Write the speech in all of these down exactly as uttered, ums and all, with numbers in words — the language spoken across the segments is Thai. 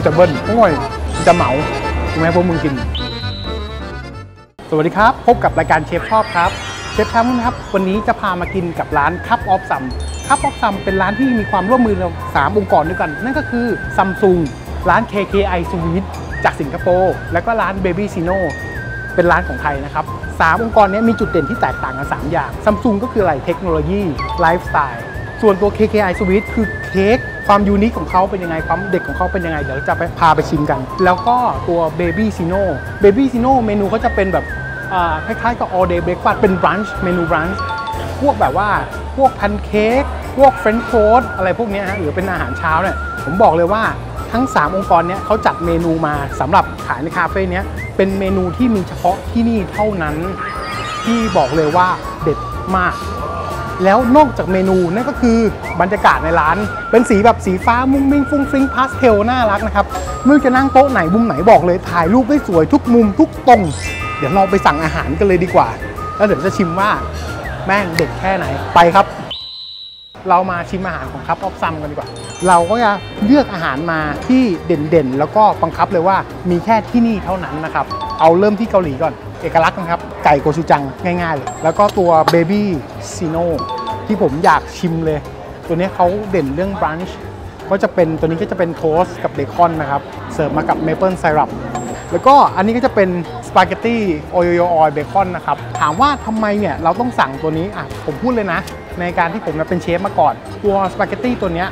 กูจะเบิ้ลกูง่อยกูจะเหมาถูกไหมพวกมึงกินสวัสดีครับพบกับรายการเชฟชอบครับเชฟชอบนะครับวันนี้จะพามากินกับร้านคัพออฟซัมคัพออฟซัมเป็นร้านที่มีความร่วมมือกับสามองค์กรด้วยกันนั่นก็คือซัมซุงร้าน เค เค ไอ ซูวิทจากสิงคโปร์แล้วก็ร้าน Babyccino เป็นร้านของไทยนะครับสามองค์กรนี้มีจุดเด่นที่แตกต่างกันสามอย่างซัมซุงก็คืออะไรเทคโนโลยีไลฟ์สไตล์ส่วนตัว เค เค ไอ Sweet คือเค้กความยูนิคของเขาเป็นยังไงความเด็กของเขาเป็นยังไงเดี๋ยวเราจะไปพาไปชิมกันแล้วก็ตัว Babyccino Babyccino เมนูเขาจะเป็นแบบคล้ายๆกับ all day breakfast เป็น brunch เมนู brunch พวกแบบว่าพวกแพนเค้กพวกเฟรนช์โฟร์อะไรพวกนี้ฮะหรือเป็นอาหารเช้าเนี่ยผมบอกเลยว่าทั้งสามองค์กรเนี่ยเขาจัดเมนูมาสำหรับขายในคาเฟ่เนี้ยเป็นเมนูที่มีเฉพาะที่นี่เท่านั้นที่บอกเลยว่าเด็ดมากแล้วนอกจากเมนูนั่นก็คือบรรยากาศในร้านเป็นสีแบบสีฟ้ามุ้งมิ้งฟุ้งฟิ้งพาสเทลน่ารักนะครับไม่ว่าจะนั่งโต๊ะไหนมุมไหนบอกเลยถ่ายรูปได้สวยทุกมุมทุกตรงเดี๋ยวเราไปสั่งอาหารกันเลยดีกว่าแล้วเดี๋ยวจะชิมว่าแม่งเด็ดแค่ไหนไปครับเรามาชิมอาหารของคัพออฟซัมกันดีกว่าเราก็จะเลือกอาหารมาที่เด่นๆแล้วก็บังคับเลยว่ามีแค่ที่นี่เท่านั้นนะครับเอาเริ่มที่เกาหลีก่อนเอกลักษณ์นะครับไก่โกชูจังง่ายๆเลยแล้วก็ตัว Babyccino ที่ผมอยากชิมเลยตัวนี้เขาเด่นเรื่องบรันช์ก็จะเป็นตัวนี้ก็จะเป็นโทสต์กับเบคอนนะครับเสิร์ฟมากับเมเปิลไซรัปแล้วก็อันนี้ก็จะเป็นสปาเกตตี้โอโยโยออยเบคอนนะครับถามว่าทำไมเนี่ยเราต้องสั่งตัวนี้อ่ะผมพูดเลยนะในการที่ผมเป็นเชฟมาก่อนตัวสปาเกตตี้ตัวนี้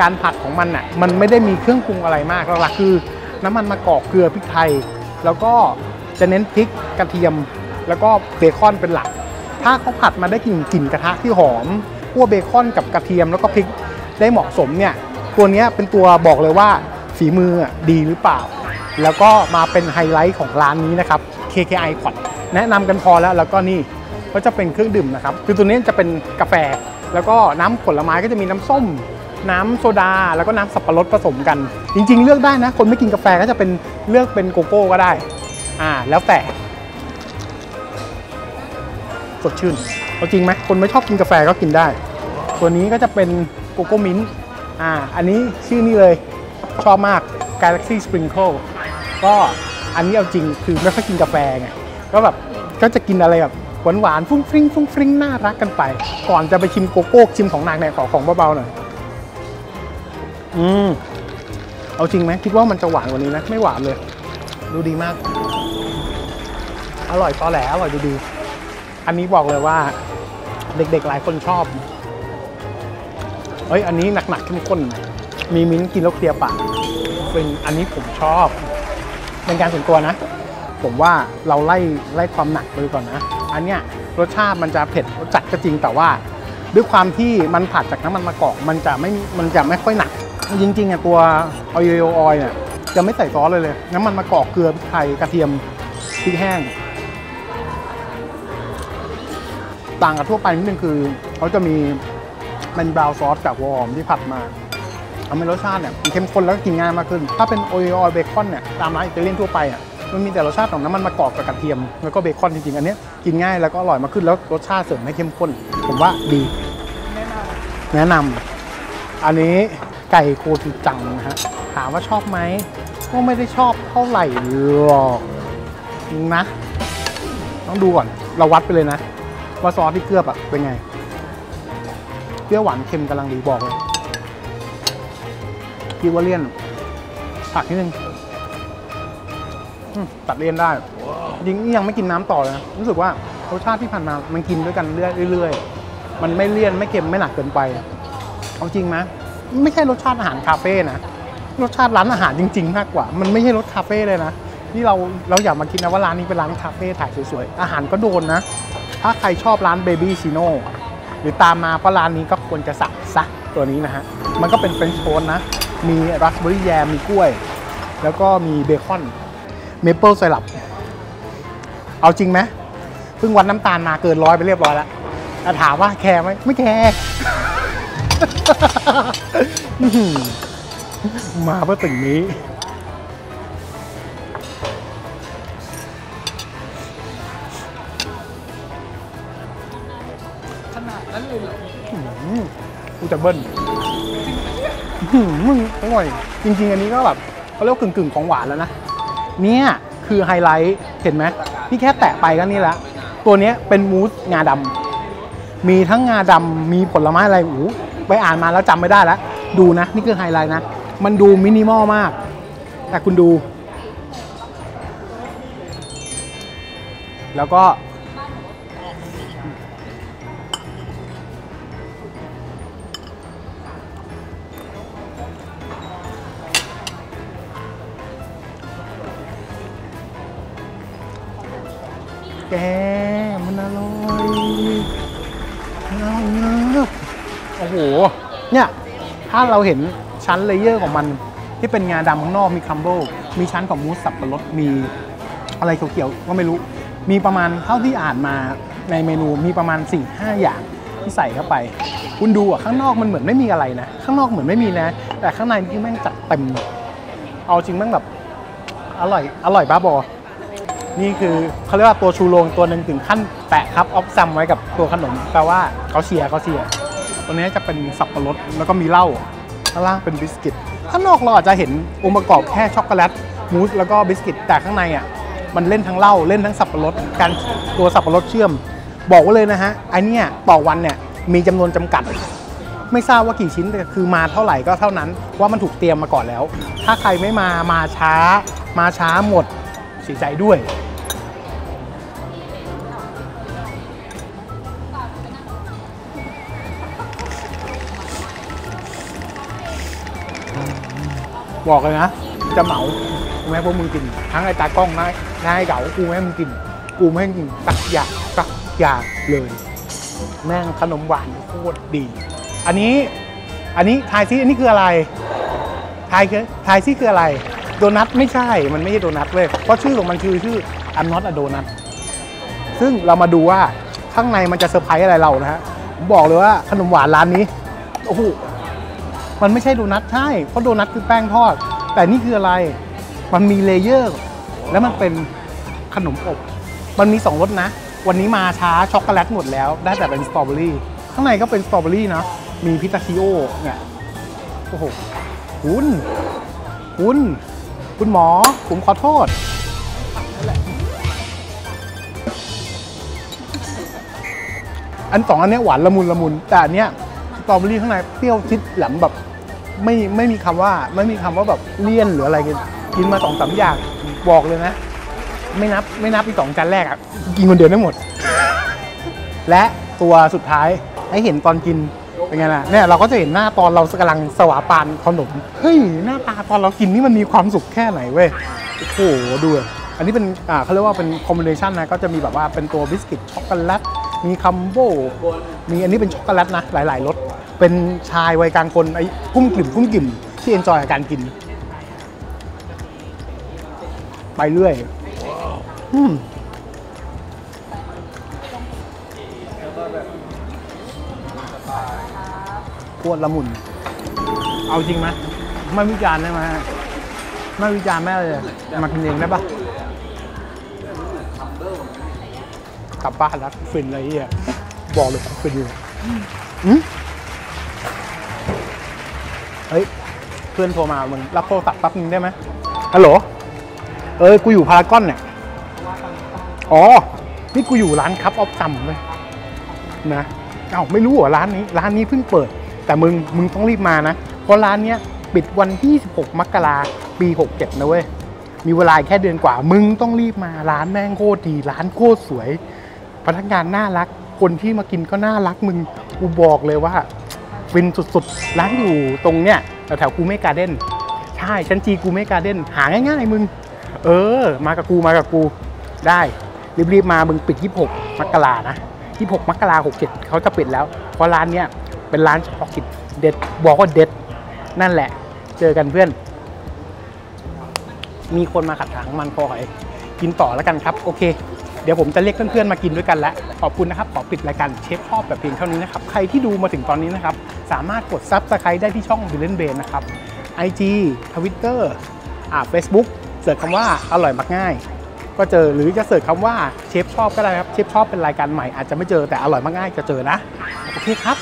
การผัดของมันน่ะมันไม่ได้มีเครื่องปรุงอะไรมากหลักๆคือน้ำมันมะกอกเกลือพริกไทยแล้วก็จะเน้นพริกกระเทียมแล้วก็เบคอนเป็นหลักถ้าเขาผัดมาได้กลิ่นกลิ่นกระทะที่หอมพวกเบคอนกับกระเทียมแล้วก็พริกได้เหมาะสมเนี่ยตัวนี้เป็นตัวบอกเลยว่าฝีมือดีหรือเปล่าแล้วก็มาเป็นไฮไลท์ของร้านนี้นะครับ เค เค ไอ พอดแนะนำกันพอแล้วแล้วก็นี่ก็จะเป็นเครื่องดื่มนะครับคือตัวนี้จะเป็นกาแฟแล้วก็น้ำผลไม้ก็จะมีน้ำส้มน้ำโซดาแล้วก็น้ำสับปะรดผสมกันจริงๆเลือกได้นะคนไม่กินกาแฟก็จะเป็นเลือกเป็นโกโก้ก็ได้อ่าแล้วแต่สดชื่นเอาจริงไหมคนไม่ชอบกินกาแฟก็กินได้ตัวนี้ก็จะเป็นโกโก้มิ้นท์อ่าอันนี้ชื่อนี่เลยชอบมาก Galaxy Sprinkle ก็อันนี้เอาจริงคือไม่ค่อยกินกาแฟไงก็แบบก็จะกินอะไรแบบหวานๆฟุ้งฟริ้งฟุ้งฟริ้งน่ารักกันไปก่อนจะไปชิมโกโก้ชิมของหนักเนี่ยขอของเบาๆหน่อยอืมเอาจริงไหมคิดว่ามันจะหวานกว่านี้นะไม่หวานเลยดูดีมากอร่อยตอแหลอร่อยดูดีอันนี้บอกเลยว่าเด็กๆหลายคนชอบเอ้ยอันนี้หนักๆเข้มข้นมีมิ้นท์กินแล้วเคลียร์ปากเป็นอันนี้ผมชอบเป็นการส่วนตัวนะผมว่าเราไล่ไล่ความหนักไปก่อนนะอันเนี้ยรสชาติมันจะเผ็ดจัดก็จริงแต่ว่าด้วยความที่มันผัดจากน้ำมันมะกอกมันจะไม่มันจะไม่ค่อยหนักจริงๆอ่ะตัวออยล์ออยล์เนี่ยจะไม่ใส่ซอสเลยเลยน้ำมันมะกอกเกลือพริกไทยกระเทียมพริกแห้งต่างกับทั่วไปนิดนึงคือเขาจะมีมันบราวน์ซอสจากวอร์มที่ผัดมาทำให้รสชาติเนี่ยมันเข้มข้นแล้วก็กินง่ายมากขึ้นถ้าเป็นออยล์ออยล์เบคอนเนี่ยตามร้านอิตาเลียนทั่วไปอ่ะมันมีแต่รสชาติของน้ำมันมะกอกกับกระเทียมแล้วก็เบคอนจริงๆอันนี้กินง่ายแล้วก็อร่อยมากขึ้นแล้วรสชาติเสริมให้เข้มข้นผมว่าดีแนะนำอันนี้ไก่โคชูจังนะฮะถามว่าชอบไหมก็ไม่ได้ชอบเท่าไหร่หรอกนะต้องดูก่อนเราวัดไปเลยนะว่าซอสที่เคลือบอะเป็นไงเปรี้ยวหวานเค็มกำลังดีบอกเลยคิดว่าเลี่ยนผักนิดนึงตัดเลี่ยนได้จริงยังไม่กินน้ำต่อนะรู้สึกว่ารสชาติที่ผ่านมามันกินด้วยกันเรื่อยๆมันไม่เลี่ยนไม่เค็มไม่หนักเกินไปเอาจริงไหมไม่ใช่รสชาติอาหารคาเฟ่นะรสชาติร้านอาหารจริงๆมากกว่ามันไม่ใช่รสคาเฟ่เลยนะที่เราเราอยากมาคิดนะว่าร้านนี้เป็นร้านคาเฟ่ถ่ายสวยๆอาหารก็โดนนะถ้าใครชอบร้าน Babyccino หรือตามมาเพราะร้านนี้ก็ควรจะสั่งซะตัวนี้นะฮะมันก็เป็นเฟรนช์โทสต์นะมีราสเบอร์รี่แยมมีกล้วยแล้วก็มีเบคอนเมเปิลไซรัปเอาจริงไหมเพิ่งวัดน้ำตาลมาเกินร้อยไปเรียบร้อยแล้วถามว่าแคร์ไหมไม่แคร์มาเพื่อสิ่งนี้ขนาดนั้นเลยเหรอกูจะเบิ้ลมึงอร่อยจริงๆอันนี้ก็แบบ เขาเรียกกึ่งกึ่งของหวานแล้วนะเนี่ยคือไฮไลท์เห็นไหมที่แค่แตะไปก็นี่ละตัวนี้เป็นมูสงาดำมีทั้งงาดำมีผลไม้อะไรอู้ไปอ่านมาแล้วจำไม่ได้แล้วดูนะนี่คือไฮไลท์นะมันดูมินิมอลมากแต่คุณดูแล้วก็แกมันอร่อยมันอร่อยมากโอ้โหเนี่ยถ้าเราเห็นชั้นเลเยอร์ของมันที่เป็นงาดำข้างนอกมีคัมโบมีชั้นของมูสสับปะรดมีอะไรเขียวๆก็ไม่รู้มีประมาณเท่าที่อ่านมาในเมนูมีประมาณ สี่ถึงห้า อย่างที่ใส่เข้าไปคุณดูอ่ะข้างนอกมันเหมือนไม่มีอะไรนะข้างนอกเหมือนไม่มีนะแต่ข้างในที่แม่งจัดเต็มเอาจริงแม่งแบบอร่อยอร่อยบ้าบอนี่คือเขาเรียกว่าตัวชูโรงตัวหนึ่งถึงขั้นแปะครับออฟซัมไว้กับตัวขนมแปลว่าเขาเชียร์เขาเชียร์ตัวนี้จะเป็นสับปะรดแล้วก็มีเหล้าข้างล่างเป็นบิสกิตข้างนอกเราอาจจะเห็นองค์ประกอบแค่ช็อกโกแลตมูสแล้วก็บิสกิตแต่ข้างในอ่ะมันเล่นทั้งเหล้าเล่นทั้งสับปะรดการตัวสับปะรดเชื่อมบอกไว้เลยนะฮะไอเนี้ยต่อวันเนี่ยมีจำนวนจำกัดไม่ทราบว่ากี่ชิ้นแต่คือมาเท่าไหร่ก็เท่านั้นว่ามันถูกเตรียมมาก่อนแล้วถ้าใครไม่มามาช้ามาช้าหมดเสียใจด้วยบอกเลยนะจะเหมากูไม่ให้พวกมึงกินทั้งไอ้ตากล้องนะนายเก๋ากูไม่ให้มึงกินกูไม่ให้กินตักอยากตักอยากเลยแม่งขนมหวานโคตรดีอันนี้อันนี้ทายซิอันนี้คืออะไรทายคือทายซิคืออะไรโดนัทไม่ใช่มันไม่ใช่โดนัทเลยเพราะชื่อของมันคือชื่อ I'm not a donut ซึ่งเรามาดูว่าข้างในมันจะเซอร์ไพรส์อะไรเรานะฮะบอกเลยว่าขนมหวานร้านนี้โอ้โหมันไม่ใช่โดนัทใช่เพราะโดนัทคือแป้งทอดแต่นี่คืออะไรมันมีเลเยอร์แล้วมันเป็นขนมอบมันมีสองรสนะวันนี้มาช้าช็อกโกแลตหมดแล้วได้แต่เป็นสตรอเบอรี่ข้างในก็เป็นสตรอเบอรี่นะมีพิสตาชิโอเนี่ยโอ้โหคุณคุณคุณหมอผมขอโทษอันสองอันนี้หวานละมุนละมุนแต่อันเนี้ยสตรอเบอรี่ข้างในเปรี้ยวชิดแหลมแบบไม่ไม่มีคำว่าไม่มีคำว่าแบบเลี่ยนหรืออะไรกันกินมาสองสามอย่างบอกเลยนะไม่นับไม่นับอีกสองจานแรกอ่ะกินคนเดียวได้หมดและตัวสุดท้ายให้เห็นตอนกินเป็นไงล่ะเนี่ยเราก็จะเห็นหน้าตอนเรากำลังสวาปานขนมเฮ้ยหน้าตาตอนเรากินนี่มันมีความสุขแค่ไหนเว้ยโอ้โหดูอันนี้เป็นอ่าเขาเรียกว่าเป็นคอมบิเนชันนะก็จะมีแบบว่าเป็นตัวบิสกิตช็อกโกแลตมีคัมโบมีอันนี้เป็นช็อกโกแลตนะหลายๆรสเป็นชายวัยกลางคนไอ้กุ้มกลิ่มกุ้มกลิ่มที่เอนจอยกับการกินไปเรื่อยอืมปวดละมุนเอาจริงไหมไม่วิจารณ์ได้ไหมไม่วิจารณ์แม่เลยมากินเองได้ปะกลับบ้านแล้วฟินอะไรอย่างเงี้ยบอกเลยฟินอยู่เฮ้ยเพื่อนโทรมามึงรับโทรศัพท์แป๊บนึงได้ไหมฮัลโหลเอ้ยกูอยู่พารากอนเนี่ยอ๋อนี่กูอยู่ร้านคัพออฟซัมเลยนะเอ้าไม่รู้เหรอร้านนี้ร้านนี้เพิ่งเปิดแต่มึงมึงต้องรีบมานะเพราะร้านเนี้ยปิดวันที่สิบหกมกราปีหกเจ็ดนะเว้ยมีเวลาแค่เดือนกว่ามึงต้องรีบมาร้านแม่งโคตรดีร้านโคตรสวยพนักงานน่ารักคนที่มากินก็น่ารักมึงกูบอกเลยว่าฟินสุดๆร้านอยู่ตรงเนี้ยแถวแถวกูเมกาเด้นใช่ชั้นจีกูเมกาเด้นหาง่ายๆมึงเออมากับกูมากับกูได้รีบๆมามึงปิดยี่สิบหกมกรานะยี่สิบหกมกราหกเจ็ดเขาจะปิดแล้วเพราะร้านเนี้ยเป็นร้านเฉพาะกิจเด็ดบอกว่าเด็ดนั่นแหละเจอกันเพื่อนมีคนมาขัดขวางมันพอหอยกินต่อแล้วกันครับโอเคเดี๋ยวผมจะเรียกเพื่อนๆมากินด้วยกันแล้วขอบคุณนะครับขอปิดรายการเชฟชอบแบบเพียงเท่านี้นะครับใครที่ดูมาถึงตอนนี้นะครับสามารถกดซับสไครต์ได้ที่ช่องบิลเลนเบนนะครับ ไอ จี Twitter อ่า Facebook เสิร์ชคำว่าอร่อยมักง่ายก็เจอหรือจะเสิร์ชคำว่าเชฟชอบก็ได้ครับเชฟชอบเป็นรายการใหม่อาจจะไม่เจอแต่อร่อยมักง่ายจะเจอนะโอเคครับ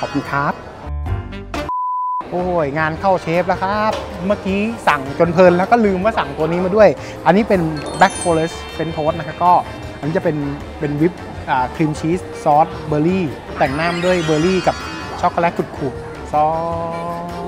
ขอบคุณครับ โอ้ยงานเข้าเชฟแล้วครับเมื่อกี้สั่งจนเพลินแล้วก็ลืมว่าสั่งตัวนี้มาด้วยอันนี้เป็น Black Forest French Toast นะครับก็อันนี้จะเป็นเป็นวิปครีมชีสซอสเบอร์รี่แต่งหน้าด้วยเบอร์รี่กับช็อกโกแลตขูดๆซอ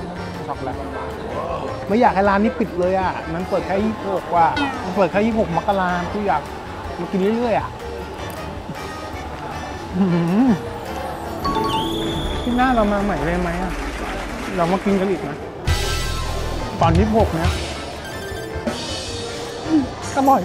สช็อกโกแลตไม่อยากให้ร้านนี้ปิดเลยอ่ะมันเปิดแค่ยี่สิบหกว่ามันเปิดแค่ยี่สิบหกมกราคมคืออยากมากินเรื่อยๆอ่ะที่หน้าเรามาใหม่เลยไหมอ่ะเรามากินกันอีกนะตอนยี่สิบหกนะอร่อย